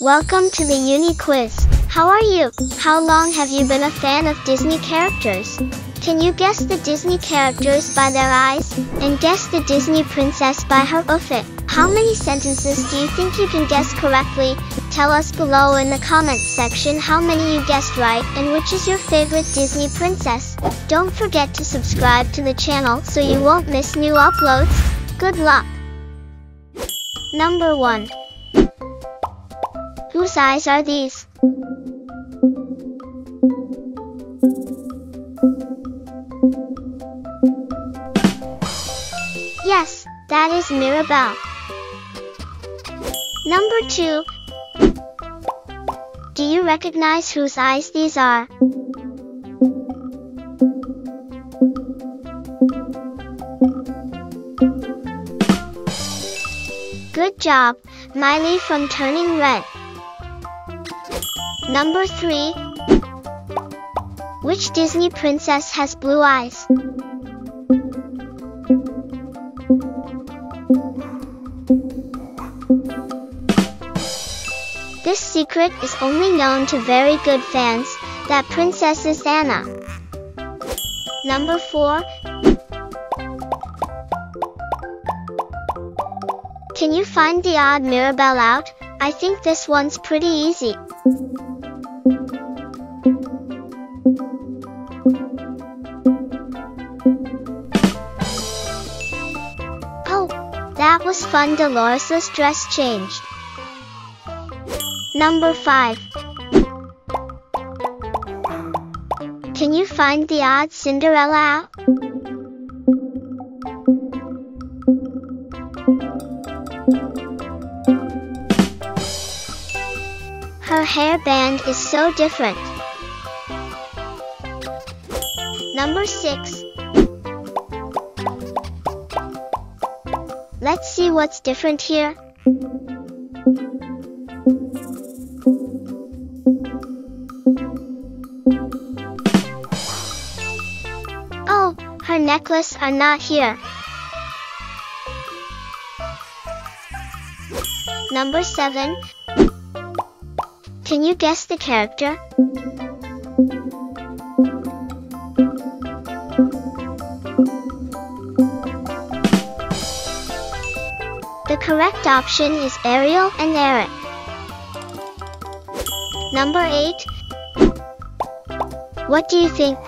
Welcome to the UniQuiz. How are you? How long have you been a fan of Disney characters? Can you guess the Disney characters by their eyes? And guess the Disney princess by her outfit? How many sentences do you think you can guess correctly? Tell us below in the comments section how many you guessed right and which is your favorite Disney princess. Don't forget to subscribe to the channel so you won't miss new uploads. Good luck! Number 1. Whose eyes are these? Yes, that is Mirabel. Number 2. Do you recognize whose eyes these are? Good job, Mei from Turning Red. Number 3. Which Disney princess has blue eyes? This secret is only known to very good fans. That princess is Anna. Number 4. Can you find the odd Mirabel out? I think this one's pretty easy. Oh, that was fun. Dolores' dress changed. Number 5. Can you find the odd Cinderella out? Her hairband is so different. Number 6. Let's see what's different here. Her necklaces are not here. Number 7. Can you guess the character? The correct option is Ariel and Eric. Number 8. What do you think?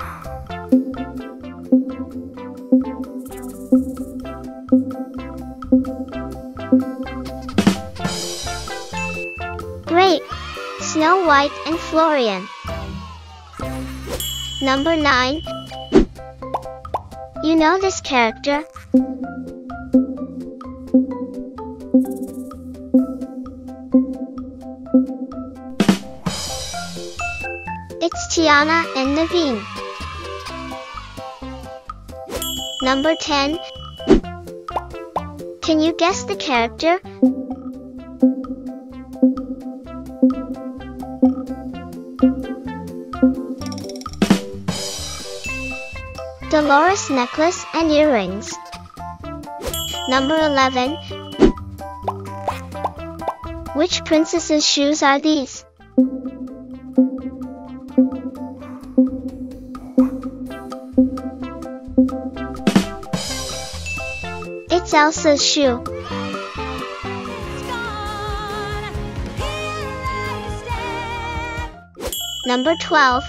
Great! Snow White and Florian. Number 9. You know this character? It's Tiana and Naveen. Number 10. Can you guess the character? Dolores' necklace and earrings. Number 11. Which princess's shoes are these? It's Elsa's shoe. Number 12.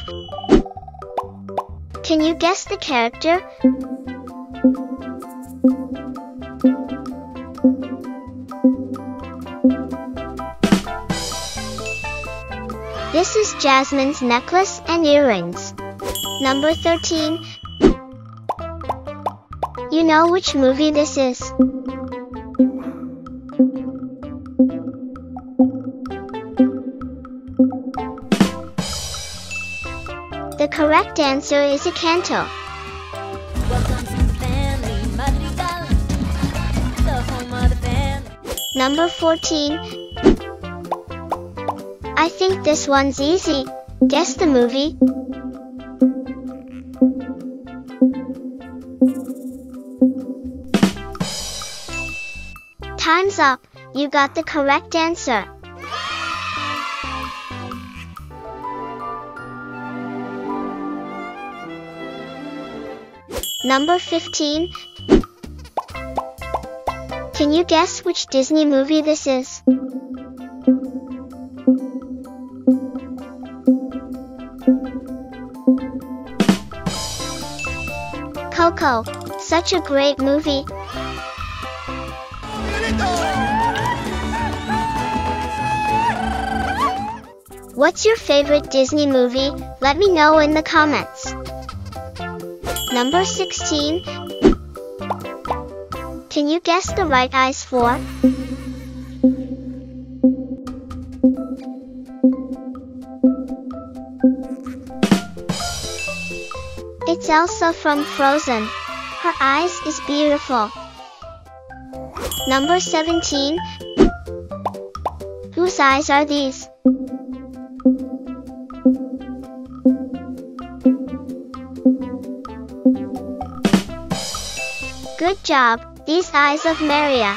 Can you guess the character? This is Jasmine's necklace and earrings. Number 13. You know which movie this is? The correct answer is a Canto. Number 14. I think this one's easy. Guess the movie. Time's up. You got the correct answer. Number 15. Can you guess which Disney movie this is? Coco, such a great movie. What's your favorite Disney movie? Let me know in the comments. Number 16. Can you guess the right eyes for? It's Elsa from Frozen. Her eyes is beautiful. Number 17. Whose eyes are these? Good job, these eyes of Maria.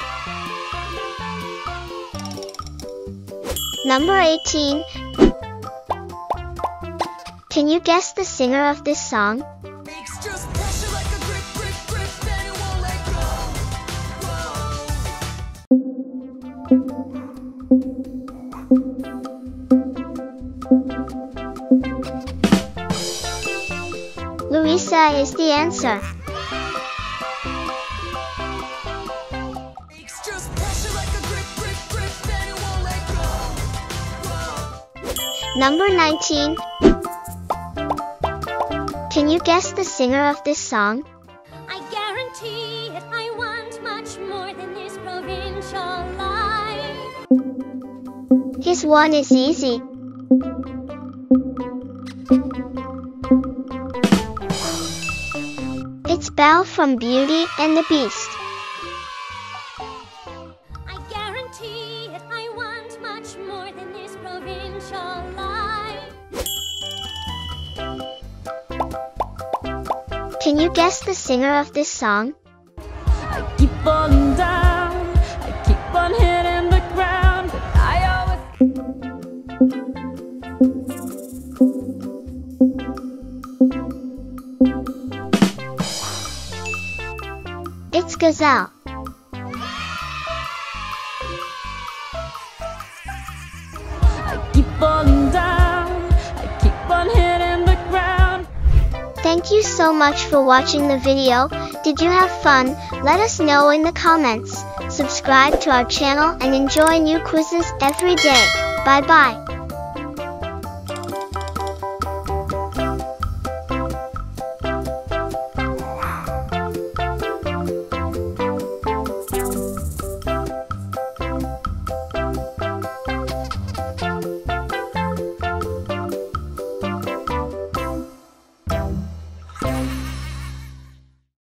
Number 18. Can you guess the singer of this song? Luisa is the answer. Number 19. Can you guess the singer of this song? I guarantee it, I want much more than this provincial life. His one is easy. It's Belle from Beauty and the Beast. I guarantee it, I want much more than this provincial life. Can you guess the singer of this song? I keep falling down, I keep on hitting the ground, but I always... It's Gazelle. I keep falling down, I keep on hitting the ground. Thank you so much for watching the video. Did you have fun? Let us know in the comments. Subscribe to our channel and enjoy new quizzes every day. Bye bye.